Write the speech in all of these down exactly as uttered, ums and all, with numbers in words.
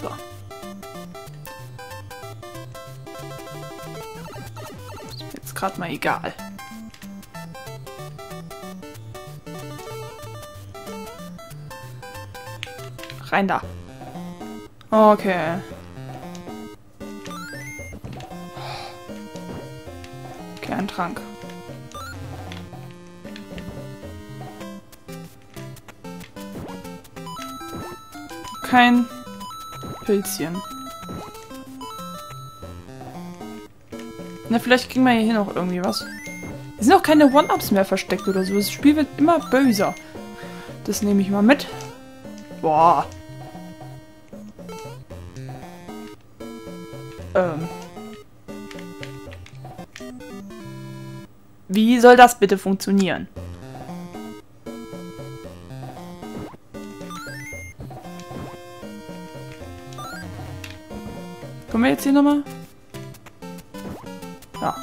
So. Ist mir jetzt gerade mal egal. Rein da. Okay. Okay, ein Trank. Kein Pilzchen. Na, vielleicht kriegen wir hier noch irgendwie was. Hier sind auch keine One-Ups mehr versteckt oder so. Das Spiel wird immer böser. Das nehme ich mal mit. Boah. Ähm. Wie soll das bitte funktionieren? Kommen wir jetzt hier nochmal? Ja.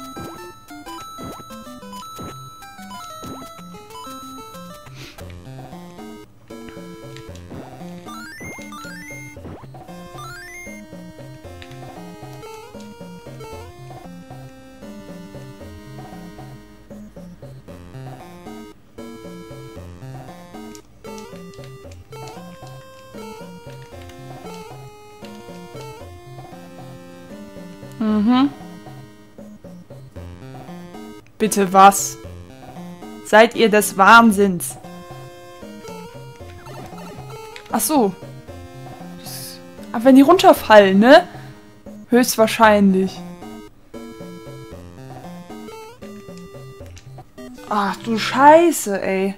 Mhm. Bitte was? Seid ihr des Wahnsinns? Ach so. Aber wenn die runterfallen, ne? Höchstwahrscheinlich. Ach du Scheiße, ey.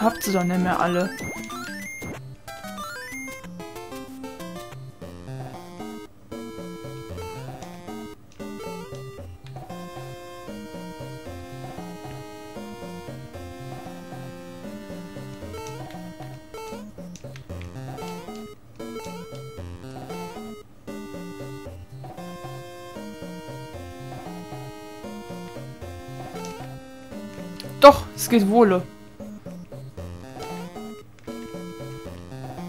Habt sie doch nicht mehr alle. Doch, es geht wohl.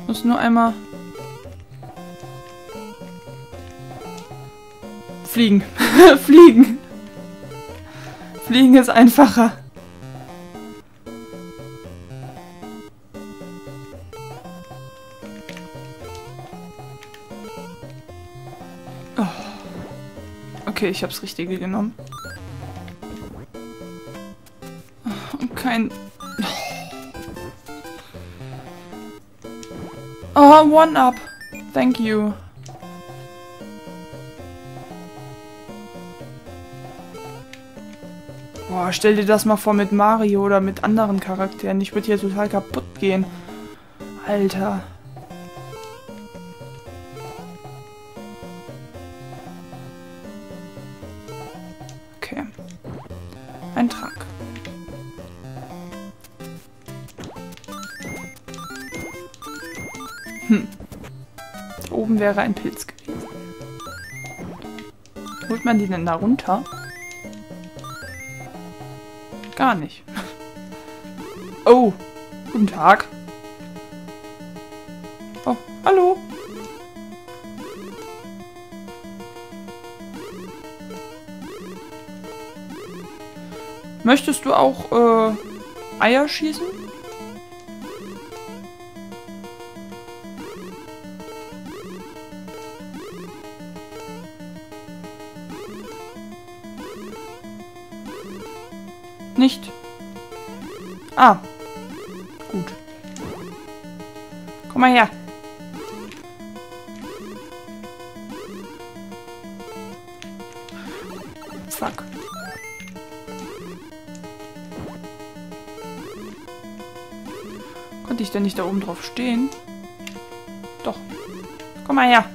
Muss nur einmal fliegen. Fliegen. Fliegen ist einfacher. Oh. Okay, ich hab's Richtige genommen. Und kein... Oh, one up. Thank you. Boah, stell dir das mal vor mit Mario oder mit anderen Charakteren. Ich würde hier total kaputt gehen. Alter. Okay. Ein Trank. Hm. Da oben wäre ein Pilz gewesen. Holt man die denn da runter? Gar nicht. Oh, guten Tag. Oh, hallo. Möchtest du auch äh, Eier schießen? Nicht. Ah. Gut. Komm mal her. Fuck. Konnte ich denn nicht da oben drauf stehen? Doch. Komm mal her.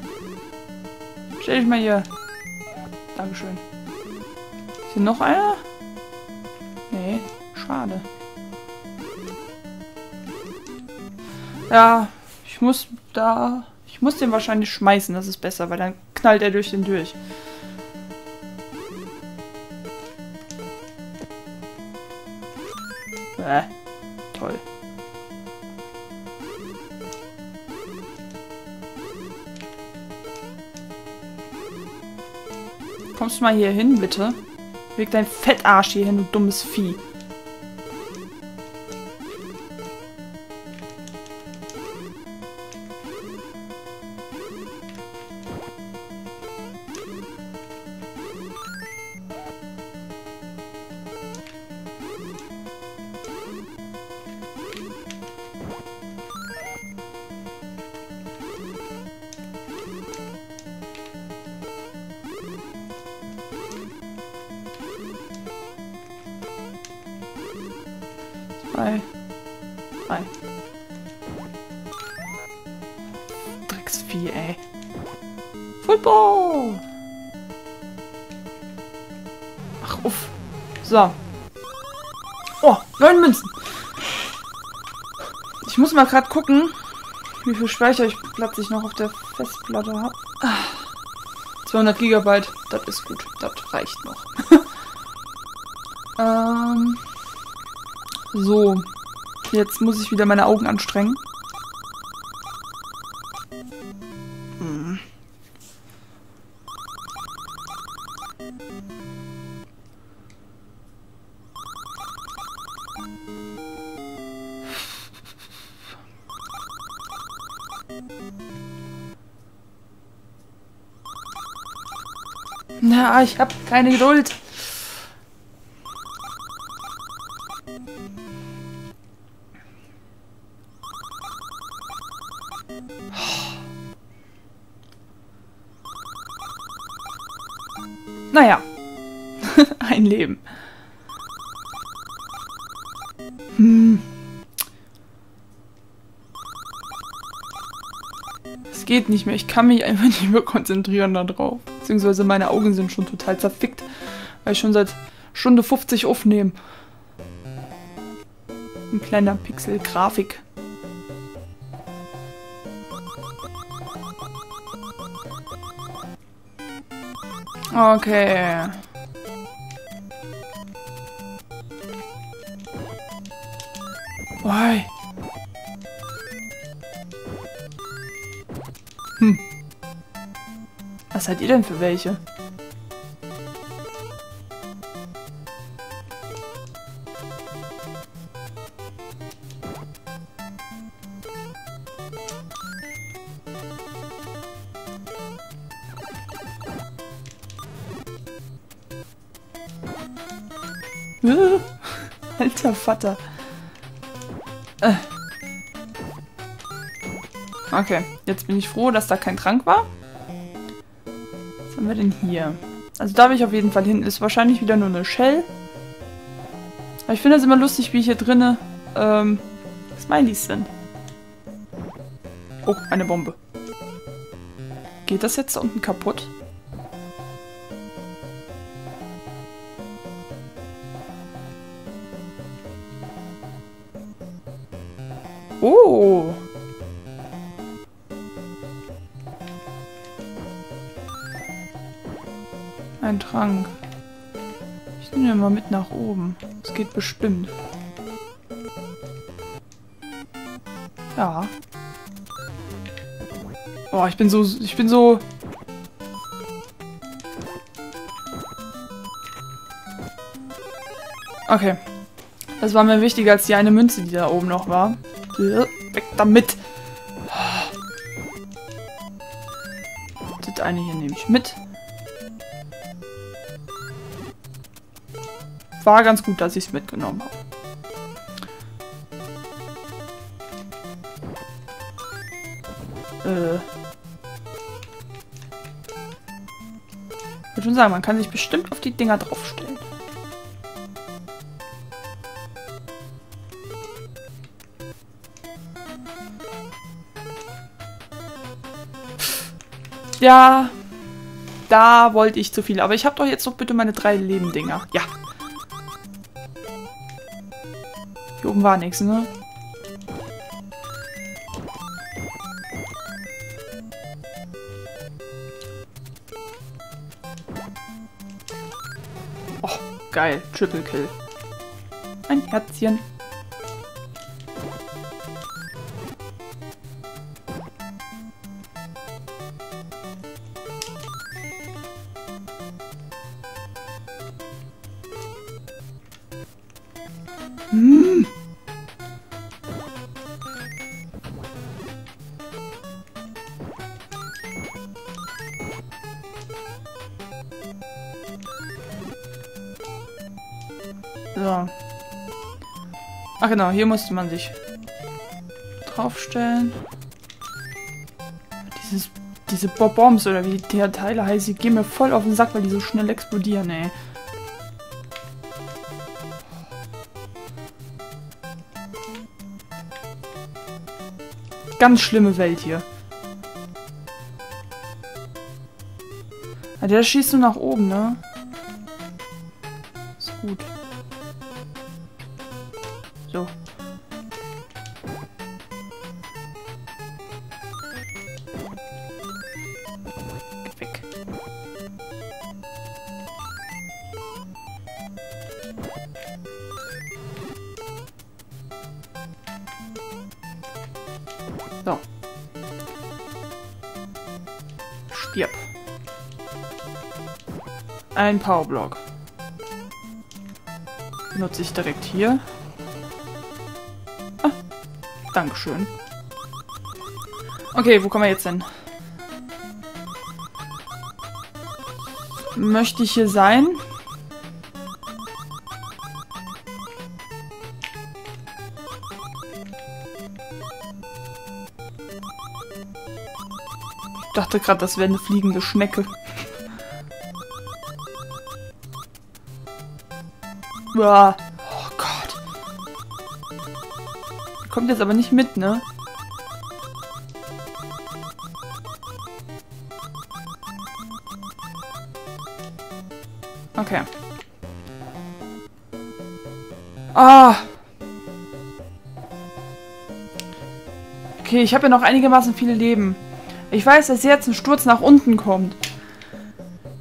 Stell dich mal hier. Dankeschön. Ist hier noch einer? Nee, schade. Ja, ich muss da... Ich muss den wahrscheinlich schmeißen, das ist besser, weil dann knallt er durch den durch. Äh, toll. Kommst du mal hier hin, bitte? Weg dein Fettarsch hier hin, du dummes Vieh. Nein. Nein. Drecksvieh, ey. Football! Ach, uff. So. Oh, neun Münzen. Ich muss mal gerade gucken, wie viel Speicher ich plötzlich noch auf der Festplatte habe. zweihundert Gigabyte. Das ist gut. Das reicht noch. ähm... So, jetzt muss ich wieder meine Augen anstrengen. Hm. Na, ich hab keine Geduld. Naja, ein Leben. Hm. Es geht nicht mehr. Ich kann mich einfach nicht mehr konzentrieren da drauf. Beziehungsweise meine Augen sind schon total zerfickt, weil ich schon seit Stunde fünfzig aufnehme. Ein kleiner Pixel-Grafik. Okay. Why? Hm. Was seid ihr denn für welche? Alter Vater. Äh. Okay, jetzt bin ich froh, dass da kein Trank war. Was haben wir denn hier? Also da will ich auf jeden Fall hin. Ist wahrscheinlich wieder nur eine Shell. Aber ich finde das immer lustig, wie hier drinne ähm, Smileys sind. Oh, eine Bombe. Geht das jetzt da unten kaputt? Oh! Ein Trank. Ich nehme den mal mit nach oben. Das geht bestimmt. Ja. Oh, ich bin so... Ich bin so... Okay. Das war mir wichtiger als die eine Münze, die da oben noch war. Weg damit! Das eine hier nehme ich mit. War ganz gut, dass ich es mitgenommen habe. Äh. Ich würde schon sagen, man kann sich bestimmt auf die Dinger draufstellen. Ja, da wollte ich zu viel. Aber ich habe doch jetzt noch bitte meine drei Leben-Dinger. Ja. Hier oben war nichts, ne? Geil, Triple Kill. Ein Herzchen. Mmh. So. Ach genau, hier musste man sich draufstellen. Dieses, diese Bob-Bombs oder wie die Teile heißen, die gehen mir voll auf den Sack, weil die so schnell explodieren, ey. Ganz schlimme Welt hier. Also der schießt nur nach oben, ne? Ist gut. So. Geh weg. So. Stirb. Ein Powerblock. Benutze ich direkt hier. Ah, Dankeschön. Okay, wo kommen wir jetzt hin? Möchte ich hier sein? Ich dachte gerade, das wäre eine fliegende Schnecke. Uah. Oh Gott. Kommt jetzt aber nicht mit, ne? Okay. Ah! Okay, ich habe ja noch einigermaßen viele Leben. Ich weiß, dass jetzt ein Sturz nach unten kommt.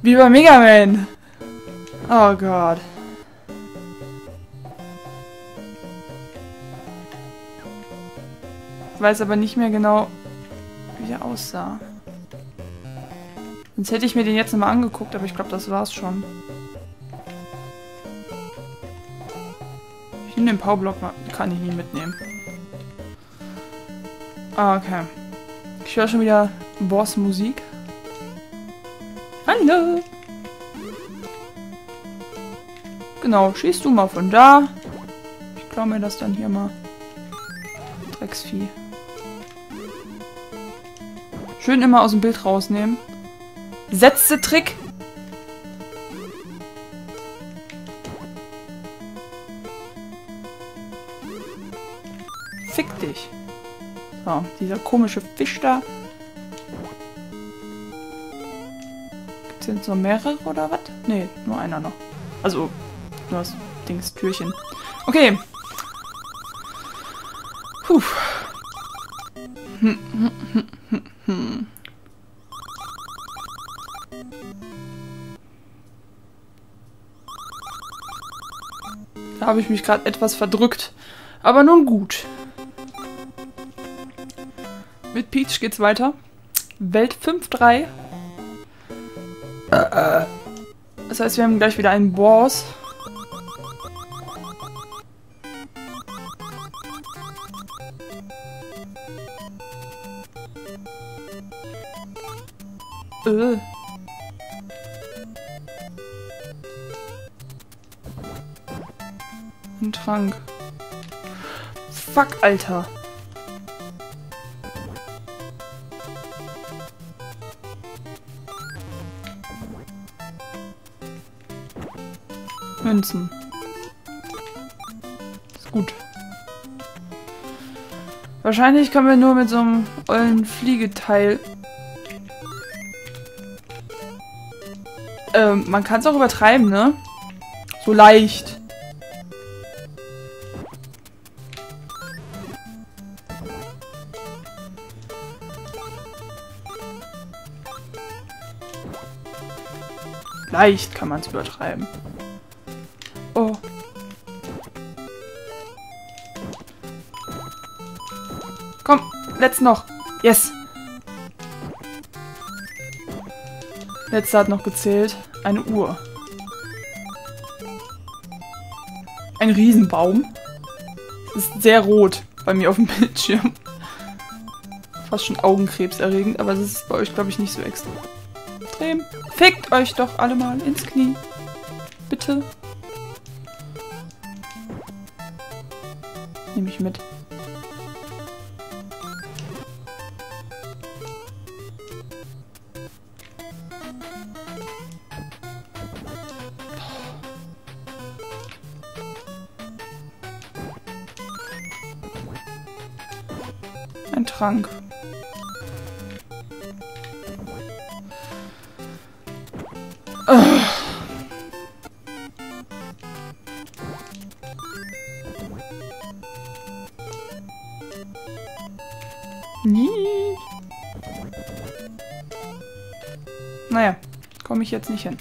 Wie bei Mega Man. Oh Gott. Ich weiß aber nicht mehr genau, wie der aussah. Sonst hätte ich mir den jetzt nochmal angeguckt, aber ich glaube, das war's schon. Ich nehme den Powerblock mal. Kann ich nie mitnehmen. Ah, okay. Ich höre schon wieder Boss-Musik. Hallo! Genau, schießt du mal von da. Ich klaue mir das dann hier mal. Drecksvieh. Schön immer aus dem Bild rausnehmen. Setze Trick! Fick dich! So, dieser komische Fisch da. Gibt's jetzt noch mehrere oder was? Nee, nur einer noch. Also, nur das Dings, Türchen. Okay. Puh. Hm, hm, hm, hm, hm. Da habe ich mich gerade etwas verdrückt. Aber nun gut. Mit Peach geht's weiter. Welt fünf drei. Das heißt, wir haben gleich wieder einen Boss. Äh. Ein Trank. Fuck, Alter. Münzen. Ist gut. Wahrscheinlich können wir nur mit so einem ollen Fliegeteil. Ähm, man kann es auch übertreiben, ne? So leicht. Leicht kann man es übertreiben. Komm, letzten noch. Yes. Letzte hat noch gezählt. Eine Uhr. Ein Riesenbaum. Ist sehr rot bei mir auf dem Bildschirm. Fast schon augenkrebserregend, aber das ist bei euch, glaube ich, nicht so extrem. Fickt euch doch alle mal ins Knie. Bitte. Nehme ich mit. Ein Trank. Nie. Naja, komme ich jetzt nicht hin.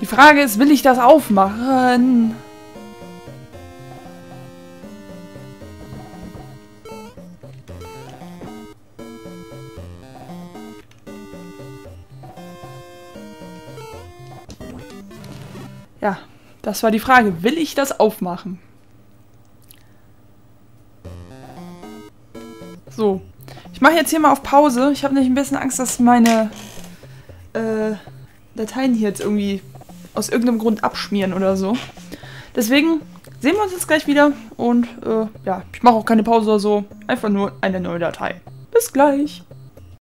Die Frage ist, will ich das aufmachen? Ja. Das war die Frage. Will ich das aufmachen? So. Ich mache jetzt hier mal auf Pause. Ich habe nämlich ein bisschen Angst, dass meine äh, Dateien hier jetzt irgendwie aus irgendeinem Grund abschmieren oder so. Deswegen sehen wir uns jetzt gleich wieder. Und äh, ja, ich mache auch keine Pause oder so. Einfach nur eine neue Datei. Bis gleich.